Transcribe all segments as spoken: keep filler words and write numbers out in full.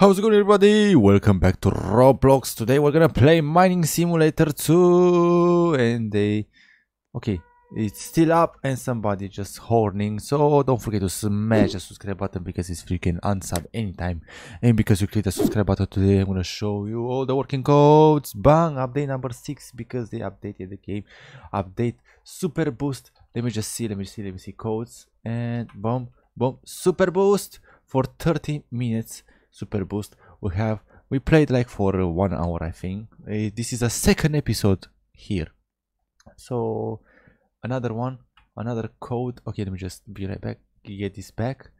How's it going, everybody? Welcome back to Roblox. Today we're gonna play Mining Simulator two, and they okay, it's still up and somebody just horning, so don't forget to smash the subscribe button because it's free, you can unsub anytime. And because you click the subscribe button today, I'm gonna show you all the working codes. Bang! Update number six because they updated the game. Update super boost. Let me just see, let me see, let me see codes, and boom, boom, super boost for thirty minutes. Super boost. We have we played like for one hour, I think. Uh, this is a second episode here. So another one, another code. Okay, let me just be right back. Get this back.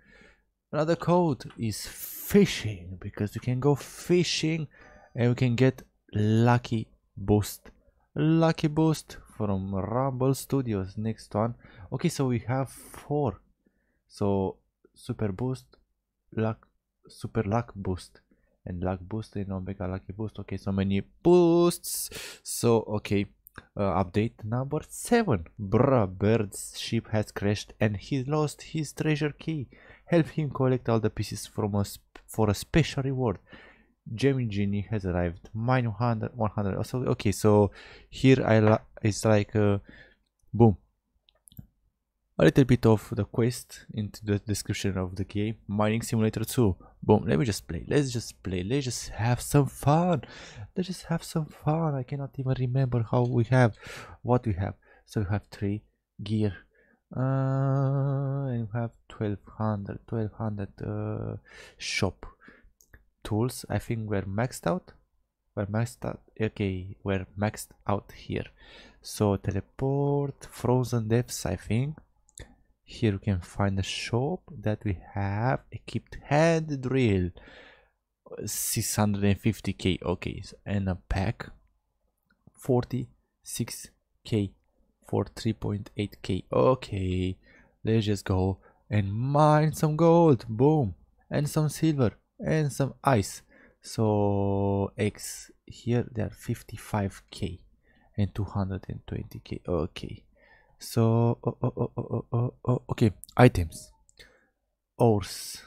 Another code is fishing because you can go fishing and we can get lucky boost. Lucky boost from Rumble Studios. Next one. Okay, so we have four. So super boost, luck. Super luck boost and luck boost and omega lucky boost. Okay, so many boosts. So okay, uh, update number seven. Bruh, Bird's ship has crashed and he lost his treasure key. Help him collect all the pieces from us for a special reward. Gem Genie has arrived. Mine one hundred. Also, okay, so here I la it's like uh, boom. A little bit of the quest into the description of the game. Mining Simulator two. Boom. Let me just play. Let's just play. Let's just have some fun. Let's just have some fun. I cannot even remember how we have. What we have. So we have three gear. Uh, and we have twelve hundred. twelve hundred uh, shop. Tools. I think we're maxed out. We're maxed out. Okay. We're maxed out here. So teleport. Frozen depths, I think. Here we can find the shop that we have equipped. Hand drill, six hundred fifty K. Okay, and a pack, forty-six K for three point eight K. Okay, let's just go and mine some gold. Boom, and some silver and some ice. So X here, they are fifty-five K and two hundred twenty K. Okay. So oh, oh, oh, oh, oh, okay, items, ores,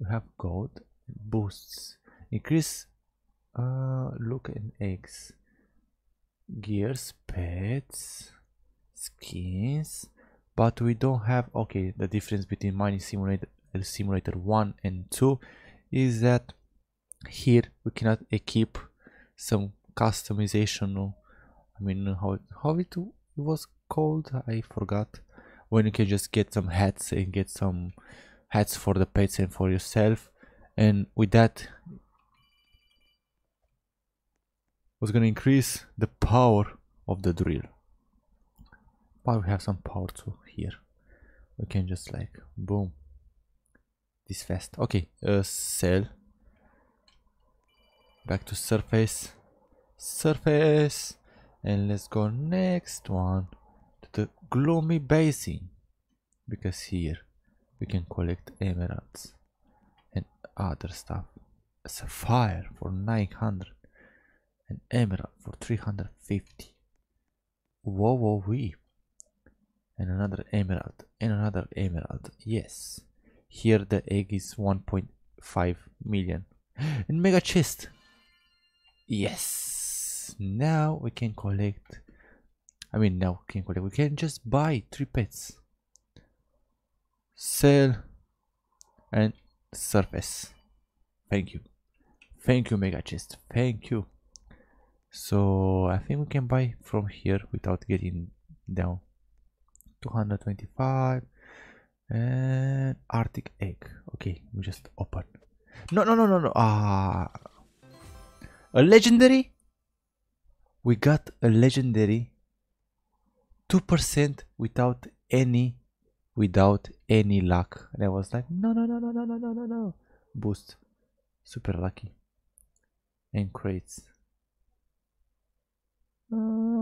we have gold, boosts, increase, uh, look and eggs, gears, pets, skins, but we don't have. Okay, the difference between Mining Simulator Simulator one and two is that here we cannot equip some customization. I mean, how how it was called, I forgot, when you can just get some hats and get some hats for the pets and for yourself. And with that, I was gonna increase the power of the drill, but we have some power too here. We can just like boom this fast. Okay, uh, sell, back to surface, surface, and let's go next one, the gloomy basin, because here we can collect emeralds and other stuff. Sapphire for nine hundred and emerald for three hundred fifty. Whoa, whoa, wee. And another emerald and another emerald. Yes, here the egg is one point five million. And mega chest. Yes, now we can collect. I mean, now we can collect. We can just buy three pets, sell, and surface. Thank you, thank you, mega chest. Thank you. So I think we can buy from here without getting down. two hundred twenty-five and Arctic egg. Okay, we just open. No, no, no, no, no. Ah, a legendary. We got a legendary. two percent without any without any luck, and I was like no no no no no no no no no boost, super lucky, and crates.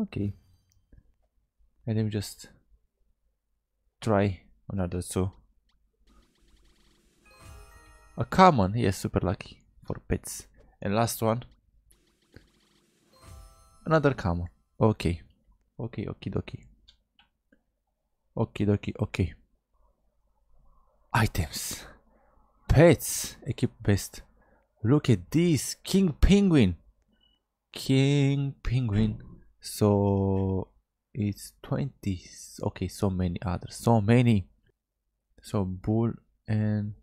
Okay, and let me just try another two. A common, yes, super lucky for pets, and last one another common. Okay, okay, okay, okay. Okie dokie, okay. Items. Pets. Equip best. Look at this, King Penguin. King Penguin. So it's twenty. Okay, so many others, so many. So Bull and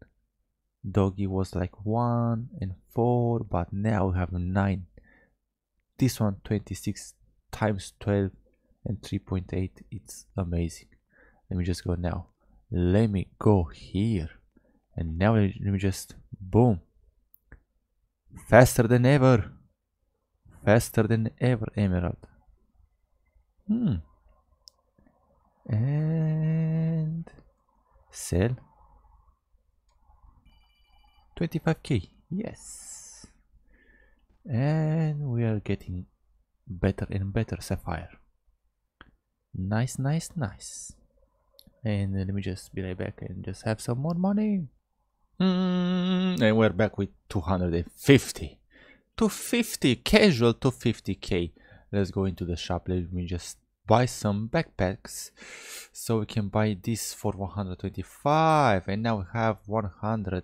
Doggy was like one and four, but now we have nine. This one twenty-six times twelve and three point eight. It's amazing. Let me just go now. Let me go here. And now let me just boom. Faster than ever. Faster than ever, Emerald. Hmm. And sell. twenty-five K. Yes. And we are getting better and better sapphire. Nice, nice, nice. And let me just be right back and just have some more money. Mm, and we're back with two hundred fifty. two hundred fifty, casual two hundred fifty K. Let's go into the shop. Let me just buy some backpacks. So we can buy this for one hundred twenty-five. And now we have one hundred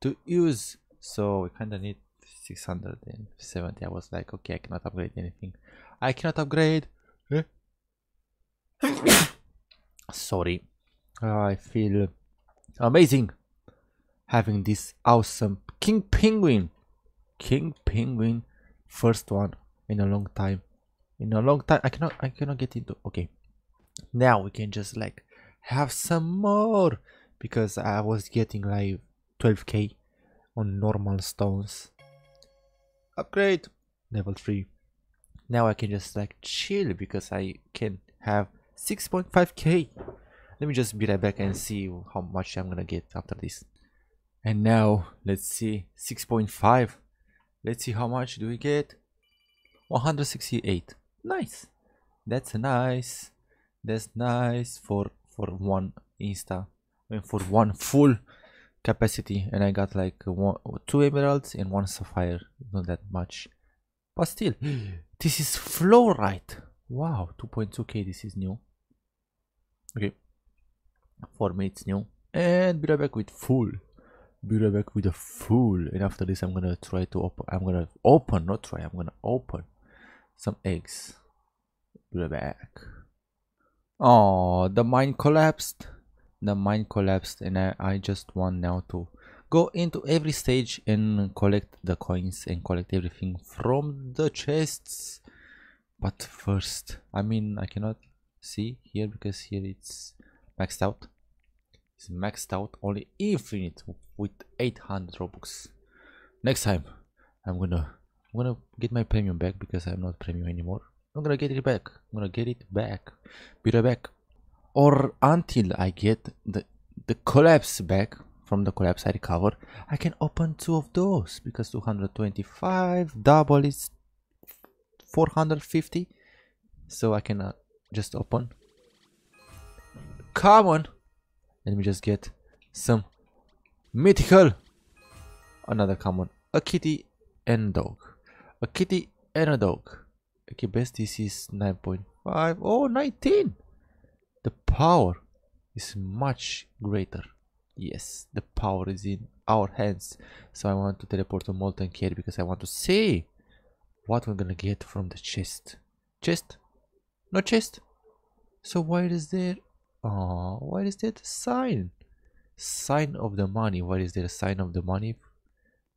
to use. So we kind of need six hundred seventy. I was like, okay, I cannot upgrade anything. I cannot upgrade. Eh? Sorry, I feel amazing having this awesome King Penguin. King Penguin, first one in a long time. In a long time, I cannot, I cannot get into. Okay, now we can just like have some more because I was getting like twelve K on normal stones. Upgrade level three. Now I can just like chill because I can have six point five K. Let me just be right back and see how much I'm gonna get after this. And now let's see, six point five. Let's see how much do we get. One hundred sixty-eight. Nice. That's nice. That's nice for for one insta, I mean for one full capacity. And I got like one, two emeralds and one sapphire. Not that much, but still. This is fluorite. Wow, two point two K. This is new. Okay, for me it's new. And be right back with full. Be right back with a full. And after this I'm gonna try to open. I'm gonna open, not try, I'm gonna open some eggs. Be right back. Oh, the mine collapsed. The mine collapsed. And I, I just want now to go into every stage and collect the coins and collect everything from the chests. But first, I mean, I cannot see here because here it's maxed out. It's maxed out, only infinite with eight hundred Robux. Next time, I'm gonna, I'm gonna get my premium back because I'm not premium anymore. I'm gonna get it back. I'm gonna get it back. Be right back. Or until I get the the collapse back. From the collapse I recover. I can open two of those because two hundred twenty-five double is four hundred fifty, so I can uh, just open. Come on, let me just get some mythical. Another common, a kitty and dog, a kitty and a dog. Okay, best this is nine point five. Oh, nineteen. The power is much greater. Yes, the power is in our hands. So I want to teleport to Molten Care because I want to see what we're gonna get from the chest. Chest? No chest? So why is there... Oh, why is there a sign? Sign of the money. Why is there a sign of the money?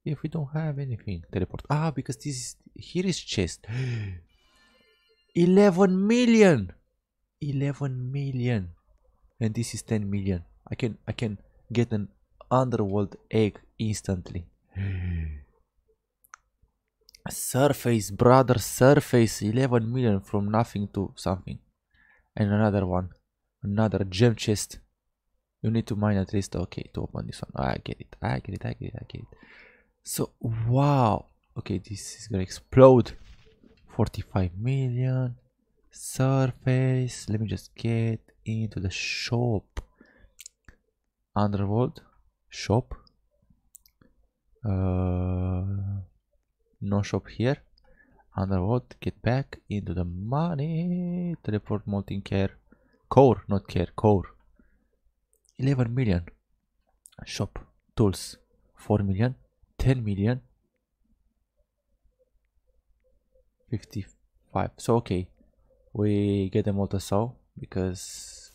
If we don't have anything. Teleport. Ah, because this is... Here is chest. eleven million! eleven million. And this is ten million. I can... I can get an underworld egg instantly. Surface, brother, surface. Eleven million from nothing to something. And another one, another gem chest. You need to mine at least, okay, to open this one. I get it, I get it, I get it, I get it. So wow, okay, this is gonna explode. Forty-five million surface. Let me just get into the shop. Underworld shop. uh No shop here. Underworld, get back into the money. Teleport, molting care. Core, not care, core. eleven million. Shop, tools. four million. ten million. fifty-five. So okay, we get a motor saw because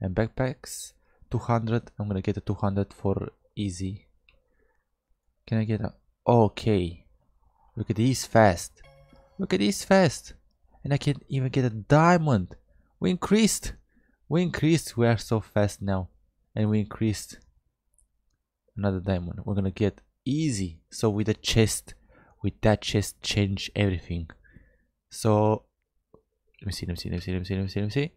and backpacks two hundred. I'm gonna get a two hundred for easy. Can I get a okay? Look at this fast. Look at this fast, and I can even get a diamond. We increased. We increased. We are so fast now, and we increased another diamond. We're gonna get easy. So with a chest, with that chest, change everything. So let me see. Let me see. Let me see. Let me see. Let me see. Let me see.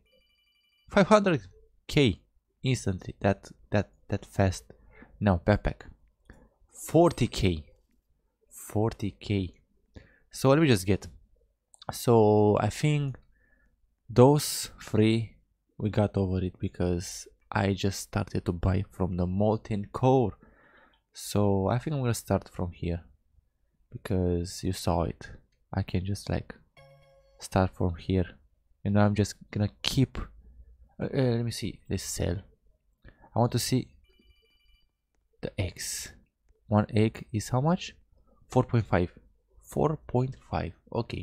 five hundred K instantly. That that that fast. Now backpack. forty K. forty K. So let me just get. So I think those three we got over it because I just started to buy from the molten core. So I think I'm gonna start from here because you saw it. I can just like start from here, and now I'm just gonna keep. Uh, uh, let me see. Let's sell. I want to see the eggs. One egg is how much? four point five. four point five. Okay.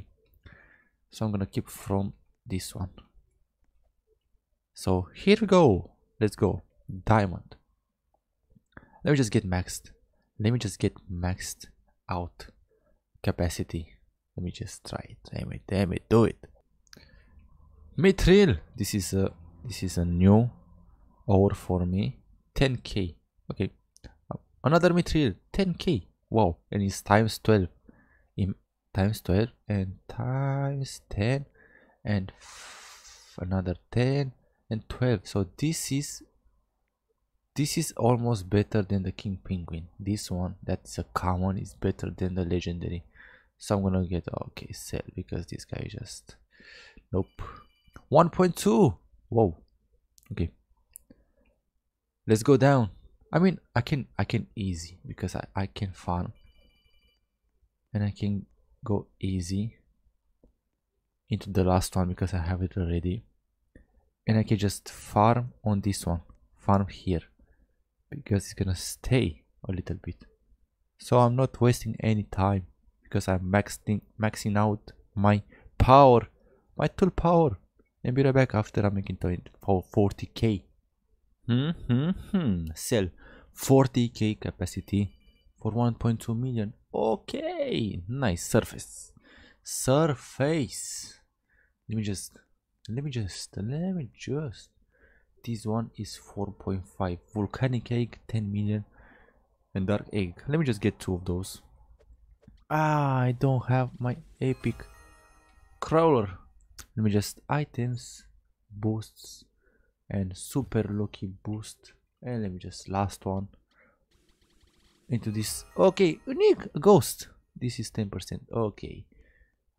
So I'm gonna keep from this one. So here we go. Let's go. Diamond. Let me just get maxed. Let me just get maxed out capacity. Let me just try it. Damn it. Damn it. Do it. Mithril. This is a this is a new ore for me. ten K. Okay. Another mithril. ten K. Wow. And it's times twelve. In times twelve and times ten and another ten and twelve. So this is this is almost better than the king penguin. This one that's a common is better than the legendary. So I'm gonna get okay sell because this guy is just nope. one point two. Whoa. Okay. Let's go down. I mean I can I can easy because I, I can farm. And I can go easy into the last one because I have it already, and I can just farm on this one, farm here, because it's gonna stay a little bit, so I'm not wasting any time because I'm maxing maxing out my power, my tool power, and be right back after I'm making forty K. Mm-hmm. Sell forty K capacity for one point two million. Okay, nice surface. Surface. Let me just, let me just, let me just. This one is four point five. Volcanic egg, ten million, and dark egg. Let me just get two of those. Ah, I don't have my epic crawler. Let me just items, boosts, and super lucky boost. And let me just last one. Into this. Okay, unique ghost. This is ten percent. Okay.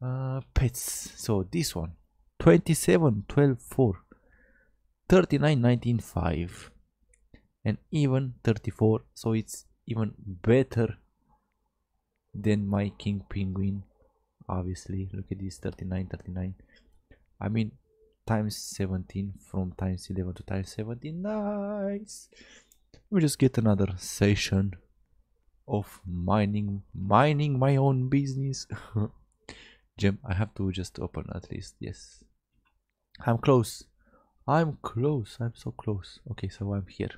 Uh, pets. So this one twenty-seven, twelve, four, thirty-nine, nineteen, five, and even thirty-four. So it's even better than my king penguin. Obviously, look at this thirty-nine, thirty-nine. I mean, times seventeen from times eleven to times seventeen. Nice. We just get another session of mining mining my own business. Gem, I have to just open at least. Yes, I'm close. I'm close. I'm so close. Okay, so I'm here.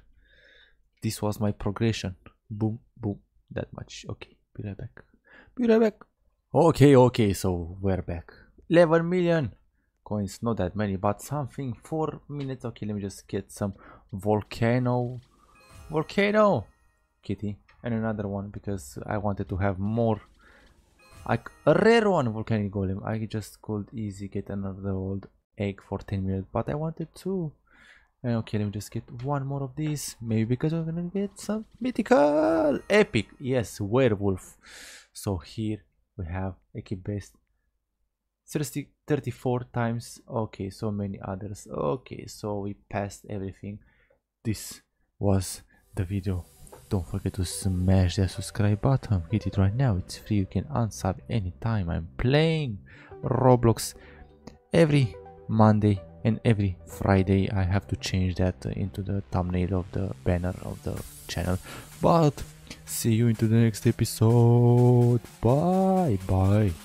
This was my progression. Boom boom, that much. Okay, be right back. Be right back. Okay, okay, so we're back. Eleven million coins, not that many, but something. Four minutes. Okay, let me just get some volcano volcano kitty. And another one because I wanted to have more, like a rare one, volcanic golem. I just could easy get another old egg for ten minutes, but I wanted to. And okay, let me just get one more of these. Maybe because we're gonna get some mythical epic. Yes, werewolf. So here we have Equibest. Seriously, thirty-four times. Okay, so many others. Okay, so we passed everything. This was the video. Don't forget to smash that subscribe button. Hit it right now. It's free. You can unsub anytime. I'm playing Roblox every Monday and every Friday. I have to change that into the thumbnail of the banner of the channel. But see you into the next episode. Bye bye.